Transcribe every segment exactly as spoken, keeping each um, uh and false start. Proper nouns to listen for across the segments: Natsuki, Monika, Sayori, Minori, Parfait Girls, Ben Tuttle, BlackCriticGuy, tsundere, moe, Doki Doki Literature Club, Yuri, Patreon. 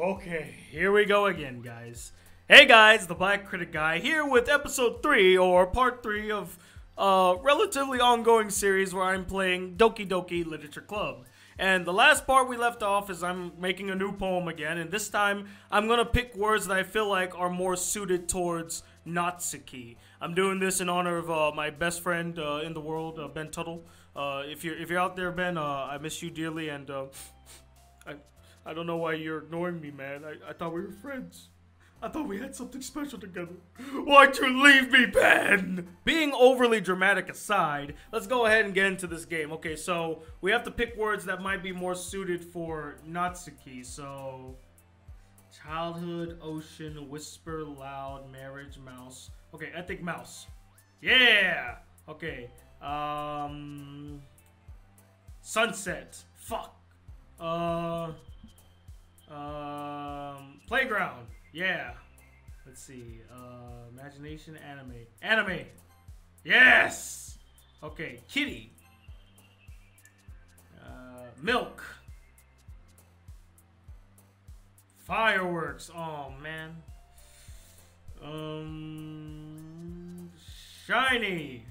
Okay, here we go again, guys. Hey guys, the Black Critic Guy here with episode three or part three of a relatively ongoing series where I'm playing Doki Doki Literature Club. And the last part we left off is I'm making a new poem again, and this time I'm gonna pick words that I feel like are more suited towards Natsuki. I'm doing this in honor of uh, my best friend uh, in the world, uh, Ben Tuttle. Uh, if you're if you're out there, Ben, uh, I miss you dearly, and uh, I I don't know why you're ignoring me, man. I, I thought we were friends. I thought we had something special together. Why'd you leave me, Ben? Being overly dramatic aside, let's go ahead and get into this game. Okay, so we have to pick words that might be more suited for Natsuki. So, childhood, ocean, whisper, loud, marriage, mouse. Okay, I think mouse. Yeah! Okay, um... sunset. Fuck. Uh... Um... playground. Yeah, let's see. Uh, imagination, anime, anime. Yes. Okay, kitty. Uh, milk. Fireworks. Oh man. Um, shiny.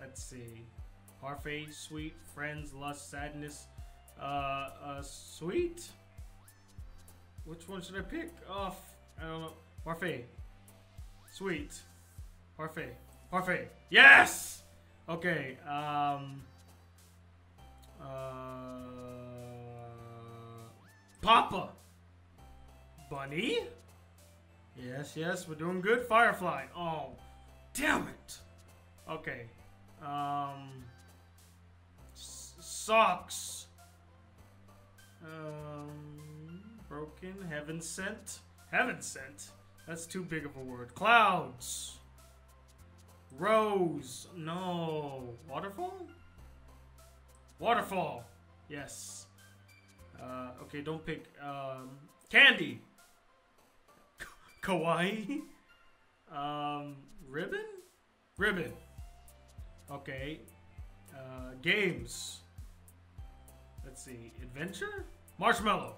Let's see. Parfait, sweet, friends, lust, sadness. Uh, uh, sweet. Which one should I pick? Oh, I don't know. Parfait. Sweet. Parfait. Parfait. Yes! Okay. Um, uh, Papa. Bunny? Yes, yes. We're doing good. Firefly. Oh, damn it. Okay. Um, s socks. Um... Broken, heaven sent, heaven sent. That's too big of a word. Clouds, rose, no, waterfall, waterfall. Yes. Uh, okay, don't pick. Um, candy, kawaii, um, ribbon, ribbon. Okay. Uh, games. Let's see. Adventure, marshmallow.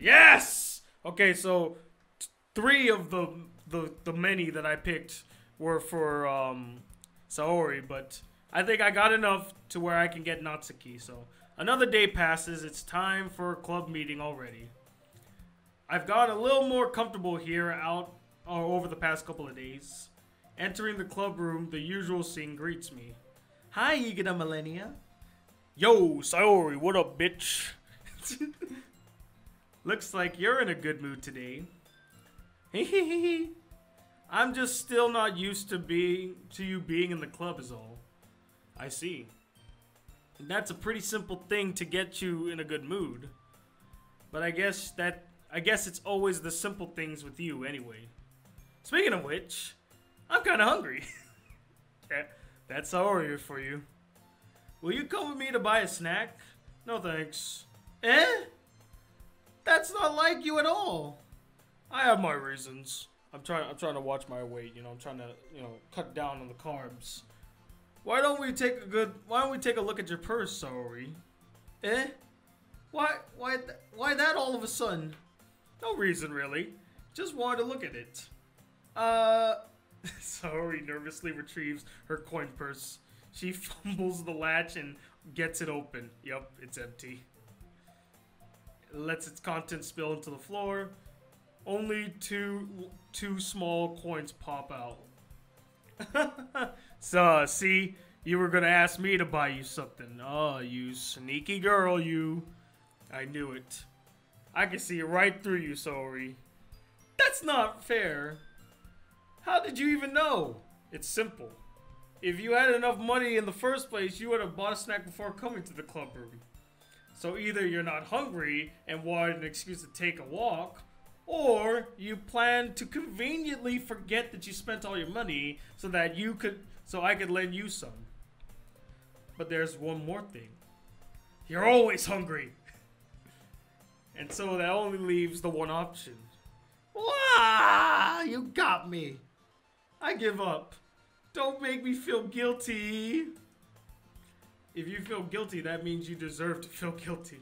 Yes! Okay, so three of the, the the many that I picked were for um, Sayori, but I think I got enough to where I can get Natsuki. So another day passes. It's time for a club meeting already. I've got a little more comfortable here out uh, over the past couple of days. Entering the club room, the usual scene greets me. Hi, Yigida Millennia. Yo, Sayori, what up, bitch? Looks like you're in a good mood today. Hehehehe. I'm just still not used to being to you being in the club is all. I see. And that's a pretty simple thing to get you in a good mood. But I guess that I guess it's always the simple things with you anyway. Speaking of which, I'm kind of hungry. That's all right for you. Will you come with me to buy a snack? No thanks. Eh? That's not like you at all. I have my reasons. I'm trying I'm trying to watch my weight, you know, I'm trying to, you know, cut down on the carbs. Why don't we take a good why don't we take a look at your purse, Sayori? Eh? Why why th why that all of a sudden? No reason really. Just wanted to look at it. Uh Sayori nervously retrieves her coin purse. She fumbles the latch and gets it open. Yep, it's empty. Lets its contents spill into the floor. Only two two small coins pop out. So, see, you were gonna ask me to buy you something. Oh, you sneaky girl, you. I knew it. I can see right through you, Sayori. That's not fair. How did you even know? It's simple. If you had enough money in the first place, you would have bought a snack before coming to the club room. So either you're not hungry and wanted an excuse to take a walk, or you plan to conveniently forget that you spent all your money so that you could, so I could lend you some. But there's one more thing. You're always hungry. And so that only leaves the one option. Wow, you got me. I give up. Don't make me feel guilty. If you feel guilty, that means you deserve to feel guilty.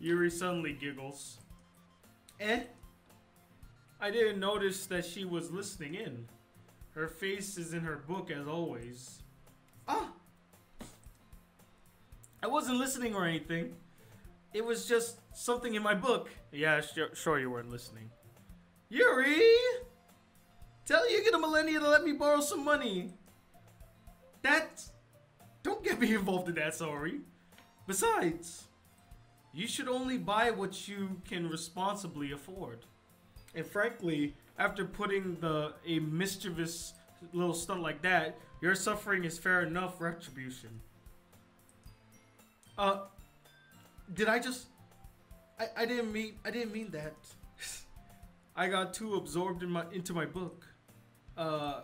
Yuri suddenly giggles. Eh? I didn't notice that she was listening in. Her face is in her book as always. Ah! I wasn't listening or anything. It was just something in my book. Yeah, sure, sure you weren't listening. Yuri! Tell you get a millennial to let me borrow some money. That... Don't get me involved in that, sorry. Besides, you should only buy what you can responsibly afford. And frankly, after putting the a mischievous little stunt like that, your suffering is fair enough retribution. Uh, did I just... I, I didn't mean I didn't mean that. I got too absorbed in my into my book. Uh,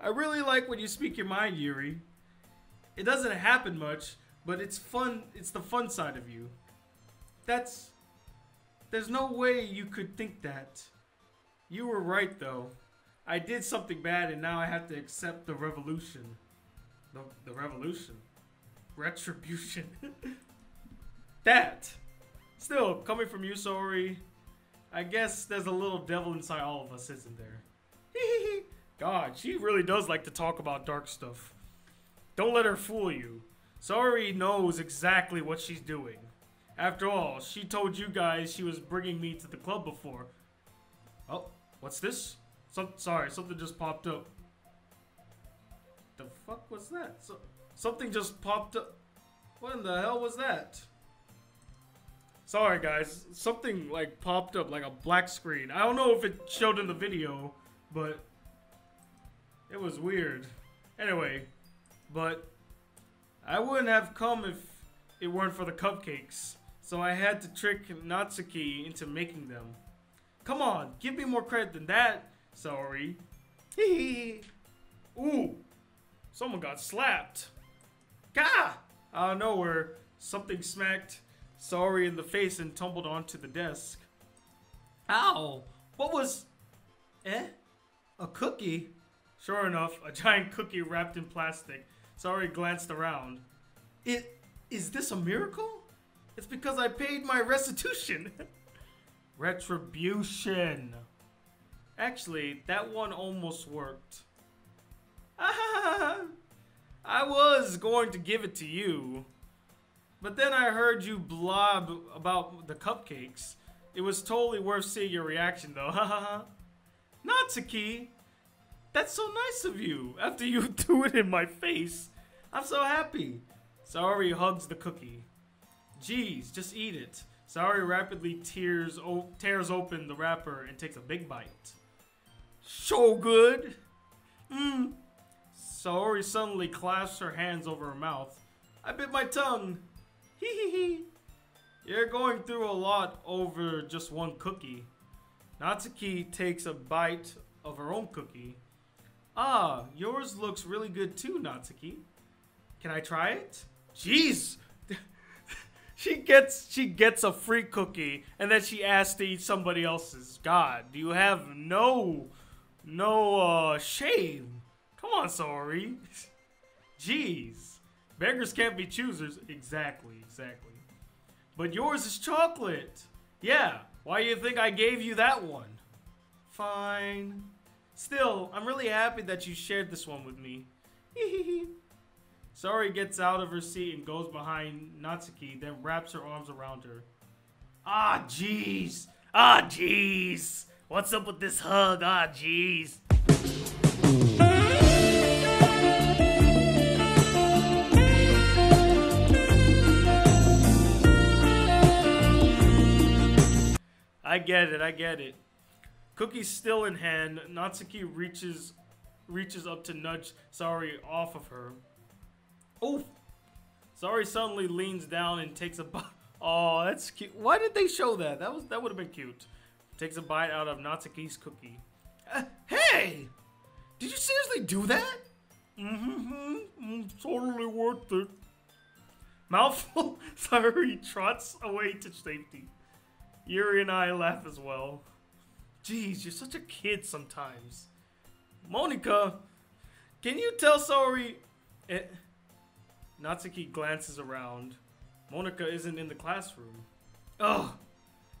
I really like when you speak your mind, Yuri. It doesn't happen much, but it's fun. It's the fun side of you. That's... There's no way you could think that. You were right, though. I did something bad, and now I have to accept the revolution. The, the revolution? Retribution. That! Still, coming from you, Sayori, I guess there's a little devil inside all of us, isn't there? God, she really does like to talk about dark stuff. Don't let her fool you. Sayori knows exactly what she's doing. After all, she told you guys she was bringing me to the club before. Oh, what's this? Some, sorry, something just popped up. The fuck was that? So, something just popped up. What in the hell was that? Sorry guys, something like popped up like a black screen. I don't know if it showed in the video, but it was weird. Anyway, but I wouldn't have come if it weren't for the cupcakes. So I had to trick Natsuki into making them. Come on, give me more credit than that, Sayori. Hee hee. Ooh, someone got slapped. Gah! Out of nowhere, something smacked Sayori in the face and tumbled onto the desk. Ow! What was... Eh? A cookie? Sure enough, a giant cookie wrapped in plastic. Sayori glanced around. It... Is this a miracle? It's because I paid my restitution. Retribution. Actually, that one almost worked. Ah, I was going to give it to you, but then I heard you blob about the cupcakes. It was totally worth seeing your reaction, though. Haha. Natsuki, that's so nice of you. After you threw it in my face, I'm so happy. Sayori hugs the cookie. Geez, just eat it. Sayori rapidly tears o tears open the wrapper and takes a big bite. So good! Mmm. Sayori suddenly clasps her hands over her mouth. I bit my tongue. Hee hee hee. You're going through a lot over just one cookie. Natsuki takes a bite of her own cookie. Ah, yours looks really good too, Natsuki. Can I try it? Jeez! she gets she gets a free cookie and then she asks to eat somebody else's. God, you have no no uh shame. Come on, Sayori. Jeez. Beggars can't be choosers. Exactly, exactly. But yours is chocolate. Yeah, why do you think I gave you that one? Fine. Still, I'm really happy that you shared this one with me. Hehehe. Sayori gets out of her seat and goes behind Natsuki, then wraps her arms around her. Ah, jeez. Ah, jeez. What's up with this hug? Ah, jeez. I get it. I get it. Cookie's still in hand. Natsuki reaches, reaches up to nudge Sayori off of her. Oh, Sayori suddenly leans down and takes a bite. Oh, that's cute. Why did they show that? That was that would have been cute. Takes a bite out of Natsuki's cookie. Uh, hey, did you seriously do that? Mm-hmm. Totally worth it. Mouthful. Sayori trots away to safety. Yuri and I laugh as well. Jeez, you're such a kid sometimes. Monika, can you tell Sayori? It Natsuki glances around. Monika isn't in the classroom. Ugh!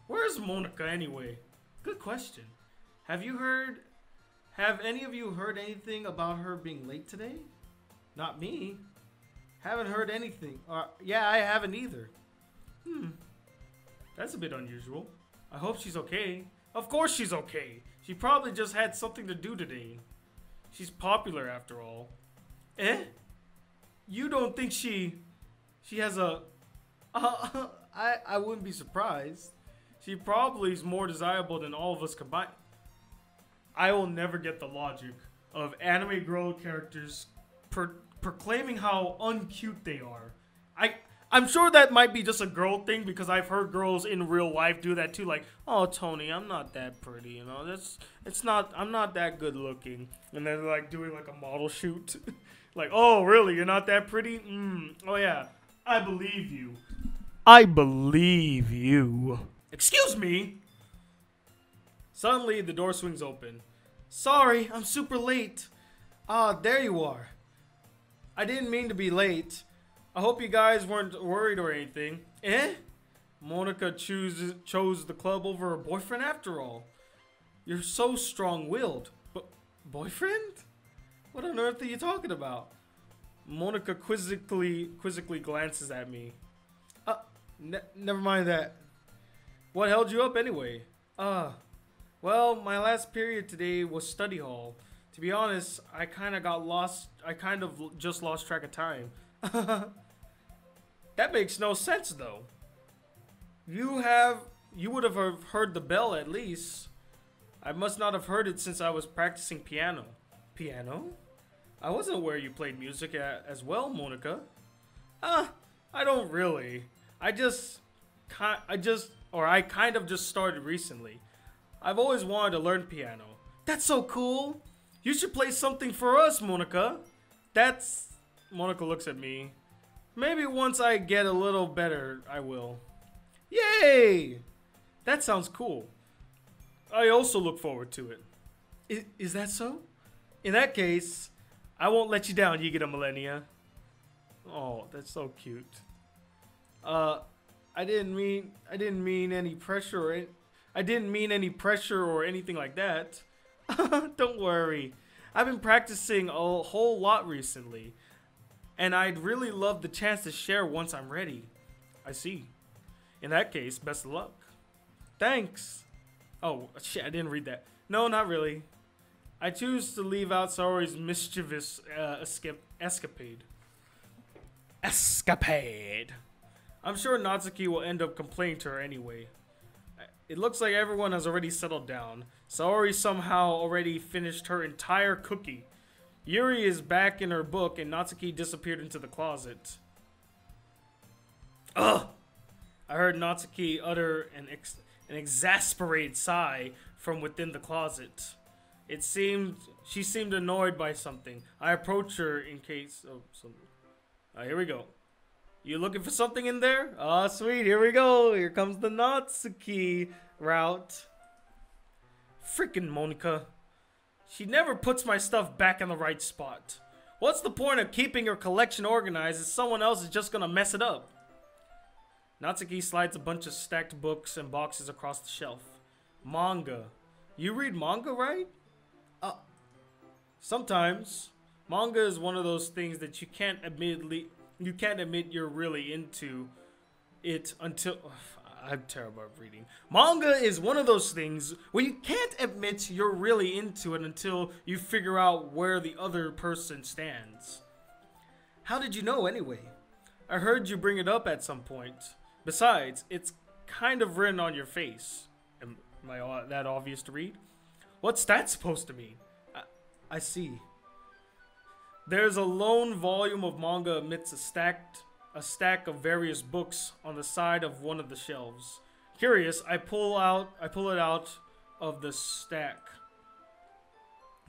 Where's Monika anyway? Good question. Have you heard... Have any of you heard anything about her being late today? Not me. Haven't heard anything. Uh, yeah, I haven't either. Hmm. That's a bit unusual. I hope she's okay. Of course she's okay. She probably just had something to do today. She's popular after all. Eh? You don't think she... She has a... Uh, I, I wouldn't be surprised. She probably is more desirable than all of us combined. I will never get the logic of anime girl characters per proclaiming how uncute they are. I, I'm sure that might be just a girl thing because I've heard girls in real life do that too. Like, oh, Tony, I'm not that pretty, you know. That's, it's not, I'm not that good looking. And they're like doing like a model shoot. Like, oh, really? You're not that pretty? Mm, oh, yeah. I believe you. I believe you. Excuse me? Suddenly, the door swings open. Sorry, I'm super late. Ah, there you are. I didn't mean to be late. I hope you guys weren't worried or anything. Eh? Monika chooses, chose the club over her boyfriend after all. You're so strong-willed. But boyfriend? What on earth are you talking about? Monika quizzically, quizzically glances at me. Uh, ne never mind that. What held you up anyway? Ah... Uh, Well, my last period today was study hall. To be honest, I kind of got lost. I kind of just lost track of time. That makes no sense, though. You have, you would have heard the bell at least. I must not have heard it since I was practicing piano. Piano? I wasn't aware you played music as well, Monika. Ah, I don't really. I just, I just, or I kind of just started recently. I've always wanted to learn piano. That's so cool. You should play something for us, Monika. That's... Monika looks at me. Maybe once I get a little better, I will. Yay! That sounds cool. I also look forward to it. Is, is that so? In that case, I won't let you down, Yigita Millennia. Oh, that's so cute. Uh, I didn't mean... I didn't mean any pressure or anything. I didn't mean any pressure or anything like that. Don't worry. I've been practicing a whole lot recently. And I'd really love the chance to share once I'm ready. I see. In that case, best of luck. Thanks. Oh, shit, I didn't read that. No, not really. I choose to leave out Sayori's mischievous uh, escape escapade. Escapade. I'm sure Natsuki will end up complaining to her anyway. It looks like everyone has already settled down. Sayori somehow already finished her entire cookie. Yuri is back in her book and Natsuki disappeared into the closet. Ugh! I heard Natsuki utter an, ex an exasperated sigh from within the closet. It seemed... She seemed annoyed by something. I approached her in case... Oh, something. Uh, here we go. You looking for something in there? Ah, oh, sweet. Here we go. Here comes the Natsuki route. Freaking Monika. She never puts my stuff back in the right spot. What's the point of keeping your collection organized if someone else is just gonna mess it up? Natsuki slides a bunch of stacked books and boxes across the shelf. Manga. You read manga, right? Uh, sometimes. Manga is one of those things that you can't admittedly... You can't admit you're really into it until... Ugh, I'm terrible at reading. Manga is one of those things where you can't admit you're really into it until you figure out where the other person stands. How did you know anyway? I heard you bring it up at some point. Besides, it's kind of written on your face. Am, am I that obvious to read? What's that supposed to mean? I, I see. There's a lone volume of manga amidst a, stacked, a stack of various books on the side of one of the shelves. Curious, I pull out, I pull it out of the stack.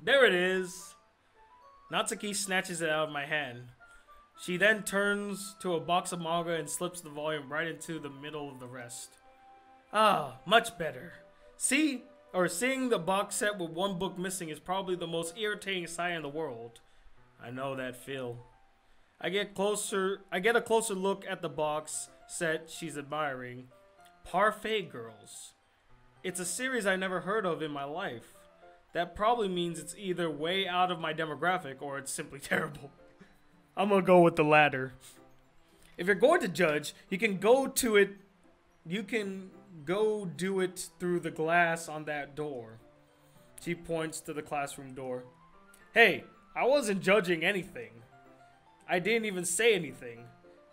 There it is. Natsuki snatches it out of my hand. She then turns to a box of manga and slips the volume right into the middle of the rest. Ah, much better. See, or seeing the box set with one book missing is probably the most irritating sight in the world. I know that feel. I get closer. I get a closer look at the box set she's admiring. Parfait Girls. It's a series I never heard of in my life. That probably means it's either way out of my demographic or it's simply terrible. I'm gonna go with the latter. If you're going to judge, you can go to it. You can go do it through the glass on that door. She points to the classroom door. Hey, I wasn't judging anything. I didn't even say anything.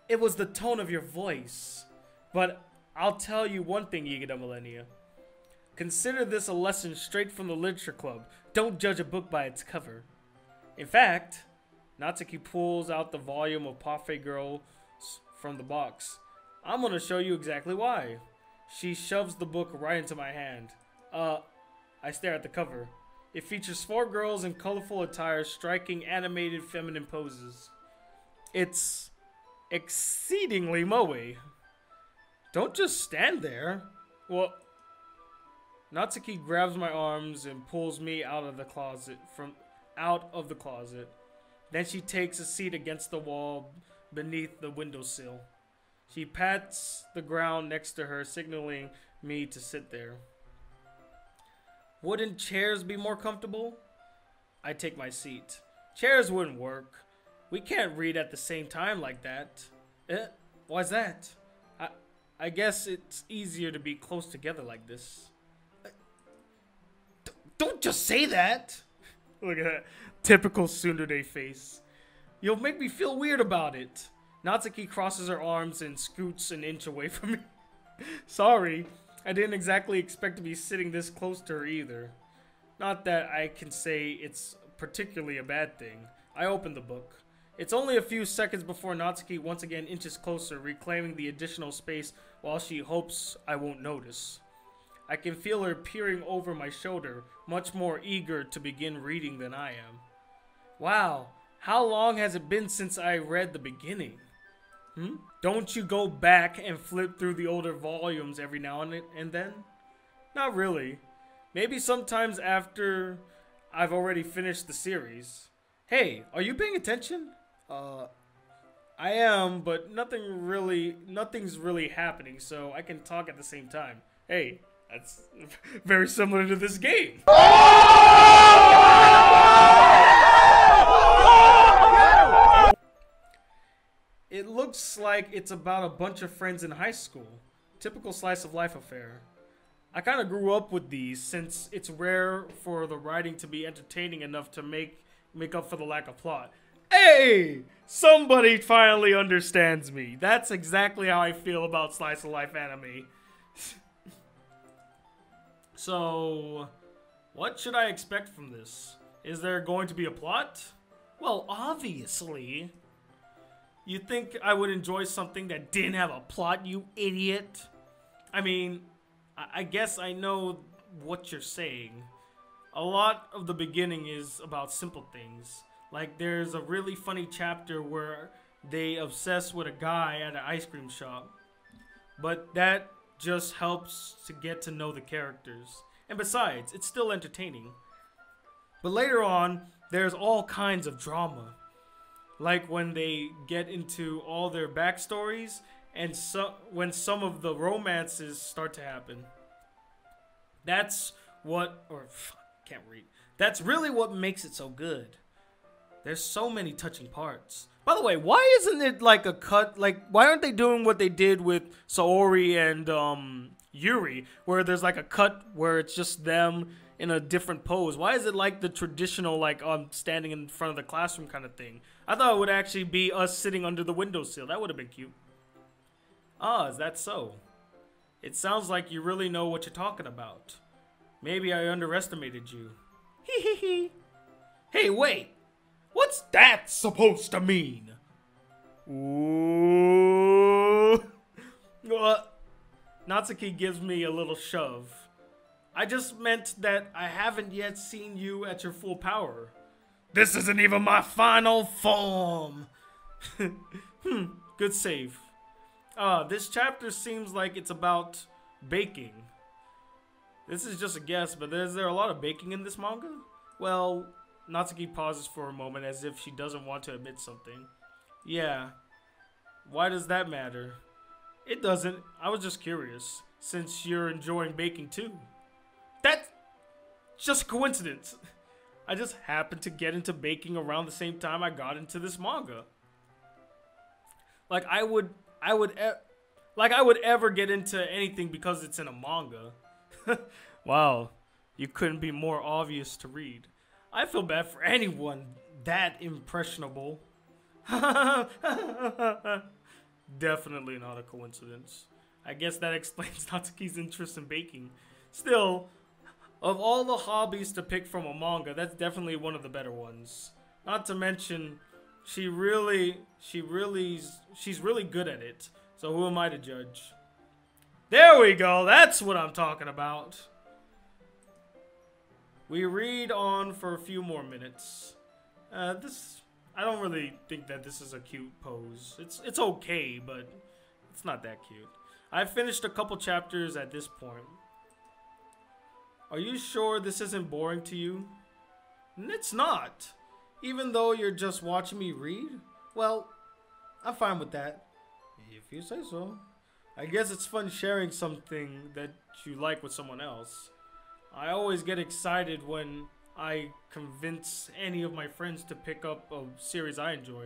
It was the tone of your voice. But I'll tell you one thing, Yigida Millennia. Consider this a lesson straight from the Literature Club. Don't judge a book by its cover. In fact, Natsuki pulls out the volume of Parfait Girls from the box. I'm gonna show you exactly why. She shoves the book right into my hand. Uh, I stare at the cover. It features four girls in colorful attire striking animated feminine poses. It's exceedingly moe. Don't just stand there. Well, Natsuki grabs my arms and pulls me out of the closet from out of the closet. Then she takes a seat against the wall beneath the windowsill. She pats the ground next to her, signaling me to sit there. Wouldn't chairs be more comfortable? I take my seat. Chairs wouldn't work. We can't read at the same time like that. Eh? Why's that? I, I guess it's easier to be close together like this. Don't just say that! Look at that. Typical tsundere face. You'll make me feel weird about it. Natsuki crosses her arms and scoots an inch away from me. Sorry, I didn't exactly expect to be sitting this close to her either. Not that I can say it's particularly a bad thing. I open the book. It's only a few seconds before Natsuki once again inches closer, reclaiming the additional space while she hopes I won't notice. I can feel her peering over my shoulder, much more eager to begin reading than I am. Wow, how long has it been since I read the beginning? Hmm? Don't you go back and flip through the older volumes every now and then? Not really. Maybe sometimes after I've already finished the series. Hey, are you paying attention? Uh, I am, but nothing really, nothing's really happening, so I can talk at the same time. Hey. That's very similar to this game. It looks like it's about a bunch of friends in high school. Typical slice of life affair. I kind of grew up with these since it's rare for the writing to be entertaining enough to make, make up for the lack of plot. Hey! Somebody finally understands me. That's exactly how I feel about slice of life anime. So, what should I expect from this? Is there going to be a plot? Well, obviously. You think I would enjoy something that didn't have a plot, you idiot? I mean, I guess I know what you're saying. A lot of the beginning is about simple things. Like, there's a really funny chapter where they obsess with a guy at an ice cream shop. But that just helps to get to know the characters. And besides, it's still entertaining. But later on, there's all kinds of drama. Like when they get into all their backstories and so when some of the romances start to happen. That's what, or fuck, can't read. That's really what makes it so good. There's so many touching parts. By the way, why isn't it like a cut? Like, why aren't they doing what they did with Sayori and um, Yuri, where there's like a cut where it's just them in a different pose? Why is it like the traditional, like, um, standing in front of the classroom kind of thing? I thought it would actually be us sitting under the windowsill. That would have been cute. Ah, is that so? It sounds like you really know what you're talking about. Maybe I underestimated you. Hee hee hee. Hey, wait. What's that supposed to mean? Ooh. Uh, Natsuki gives me a little shove. I just meant that I haven't yet seen you at your full power. This isn't even my final form. Hmm, good save. Uh, this chapter seems like it's about baking. This is just a guess, but is there a lot of baking in this manga? Well, Natsuki pauses for a moment as if she doesn't want to admit something. Yeah. Why does that matter? It doesn't. I was just curious, since you're enjoying baking too. That's just coincidence. I just happened to get into baking around the same time I got into this manga. Like I would, I would, e like I would ever get into anything because it's in a manga. Wow, you couldn't be more obvious to read. I feel bad for anyone that impressionable. Definitely not a coincidence. I guess that explains Natsuki's interest in baking. Still, of all the hobbies to pick from a manga, that's definitely one of the better ones. Not to mention, she really, she really, she's really good at it. So who am I to judge? There we go. That's what I'm talking about. We read on for a few more minutes. Uh, this, I don't really think that this is a cute pose. It's, it's okay, but it's not that cute. I've finished a couple chapters at this point. Are you sure this isn't boring to you? It's not. Even though you're just watching me read? Well, I'm fine with that. If you say so. I guess it's fun sharing something that you like with someone else. I always get excited when I convince any of my friends to pick up a series I enjoy.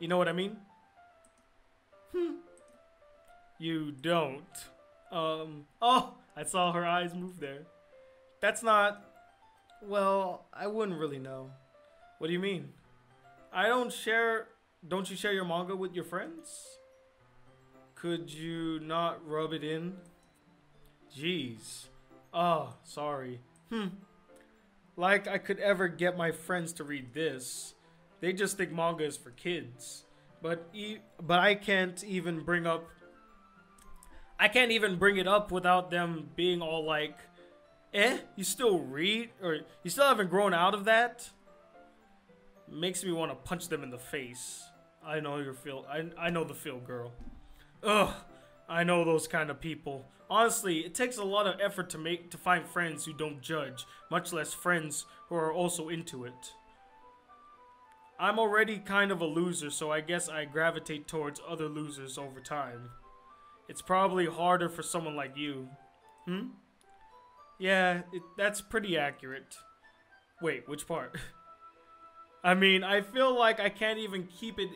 You know what I mean? Hmm. You don't. Um, oh, I saw her eyes move there. That's not... Well, I wouldn't really know. What do you mean? I don't share... Don't you share your manga with your friends? Could you not rub it in? Jeez. Oh, sorry. Hmm. Like I could ever get my friends to read this. They just think manga is for kids. But e but I can't even bring up... I can't even bring it up without them being all like, eh? You still read? Or you still haven't grown out of that? Makes me want to punch them in the face. I know your feel. I, I know the feel, girl. Ugh, I know those kind of people. Honestly, it takes a lot of effort to make to find friends who don't judge, much less friends who are also into it. I'm already kind of a loser, so I guess I gravitate towards other losers over time. It's probably harder for someone like you. Hmm? Yeah, it, that's pretty accurate. Wait, which part? I mean, I feel like I can't even keep it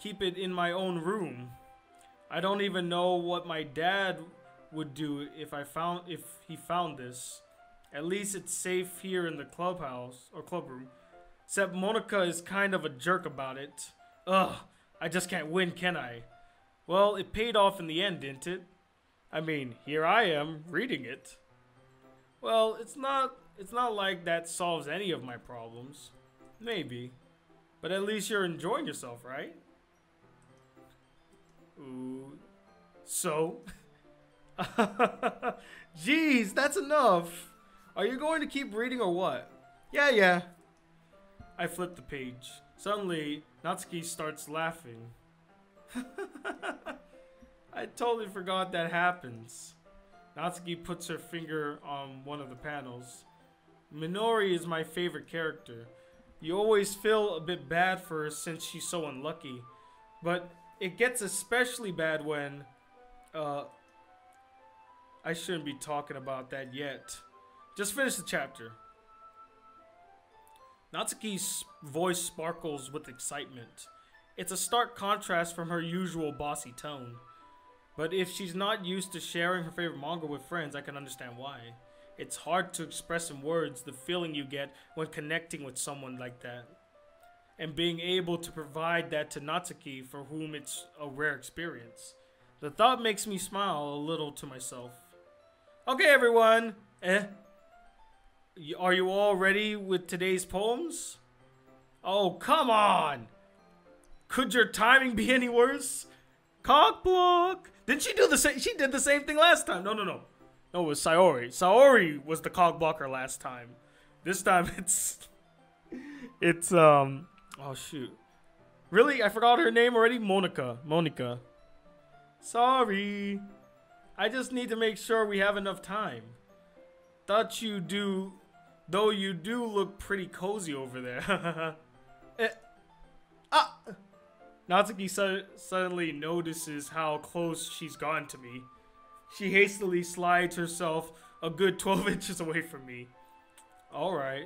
keep it in my own room. I don't even know what my dad would do if I found if he found this. At least it's safe here in the clubhouse or clubroom. Except Monika is kind of a jerk about it. Ugh, I just can't win, can I? Well, it paid off in the end, didn't it? I mean, here I am reading it. Well, it's not it's not like that solves any of my problems. Maybe. But at least you're enjoying yourself, right? Ooh. So? Jeez, that's enough. Are you going to keep reading or what? Yeah, yeah. I flipped the page. Suddenly, Natsuki starts laughing. I totally forgot that happens. Natsuki puts her finger on one of the panels. Minori is my favorite character. You always feel a bit bad for her since she's so unlucky, but it gets especially bad when, uh, I shouldn't be talking about that yet. Just finish the chapter. Natsuki's voice sparkles with excitement. It's a stark contrast from her usual bossy tone. But if she's not used to sharing her favorite manga with friends, I can understand why. It's hard to express in words the feeling you get when connecting with someone like that. And being able to provide that to Natsuki, for whom it's a rare experience. The thought makes me smile a little to myself. Okay, everyone. Eh? Are you all ready with today's poems? Oh, come on. Could your timing be any worse? Cock block. Didn't she do the same? She did the same thing last time. No, no, no. No, it was Sayori. Sayori was the cog blocker last time. This time it's... It's, um... Oh, shoot. Really? I forgot her name already? Monika. Monika. Sorry. I just need to make sure we have enough time. Thought you do... Though you do look pretty cozy over there. eh. Ah! Natsuki so suddenly notices how close she's gotten to me. She hastily slides herself a good twelve inches away from me. Alright,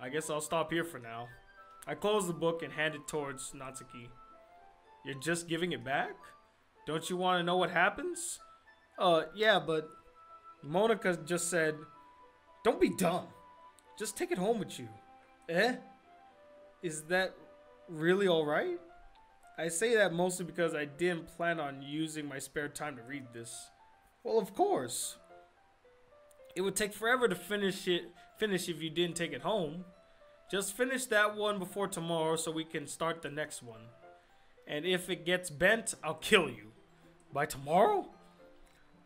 I guess I'll stop here for now. I close the book and hand it towards Natsuki. You're just giving it back? Don't you want to know what happens? Uh, yeah, but Monika just said, don't be dumb. Just take it home with you. Eh? Is that really alright? I say that mostly because I didn't plan on using my spare time to read this. Well, of course. It would take forever to finish it. Finish if you didn't take it home. Just finish that one before tomorrow so we can start the next one. And if it gets bent, I'll kill you. By tomorrow?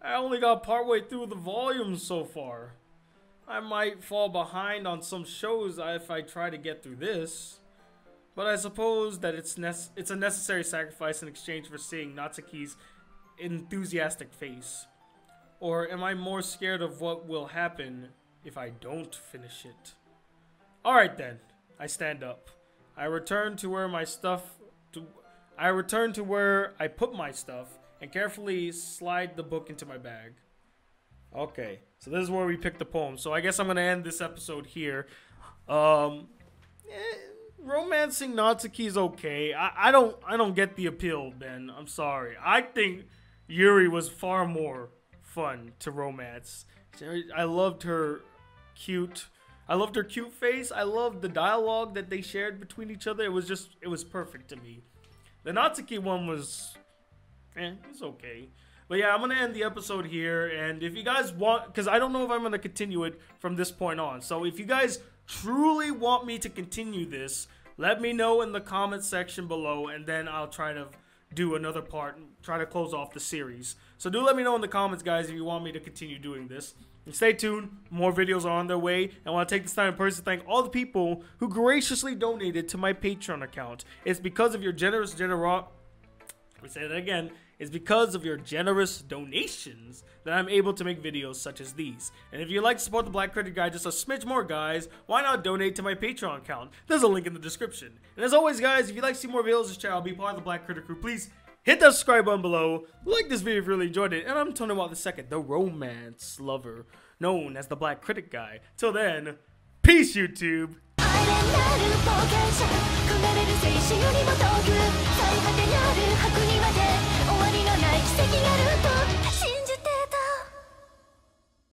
I only got partway through the volume so far. I might fall behind on some shows if I try to get through this. But I suppose that it's it's a necessary sacrifice in exchange for seeing Natsuki's enthusiastic face. Or am I more scared of what will happen if I don't finish it? Alright then. I stand up. I return to where my stuff... To, I return to where I put my stuff and carefully slide the book into my bag. Okay. So this is where we pick the poem. So I guess I'm going to end this episode here. Um... Eh, romancing Natsuki is okay. I, I don't I don't get the appeal, Ben. I'm sorry. I think Yuri was far more fun to romance. I loved her cute. I loved her cute face. I loved the dialogue that they shared between each other. It was just it was perfect to me. The Natsuki one was eh, it was okay. But yeah, I'm going to end the episode here, and if you guys want, because I don't know if I'm going to continue it from this point on. So if you guys truly want me to continue this, let me know in the comment section below, and then I'll try to do another part and try to close off the series. So do let me know in the comments, guys, if you want me to continue doing this. And stay tuned, more videos are on their way. And I want to take this time in person to thank all the people who graciously donated to my Patreon account. It's because of your generous genera- let me say that again. It's because of your generous donations that I'm able to make videos such as these. And if you'd like to support the Black Critic Guy just a smidge more, guys, why not donate to my Patreon account? There's a link in the description. And as always, guys, if you'd like to see more videos of this channel, be part of the Black Critic Crew, please hit that subscribe button below. Like this video if you really enjoyed it. And I'm talking about the second, the romance lover, known as the Black Critic Guy. Till then, peace, YouTube.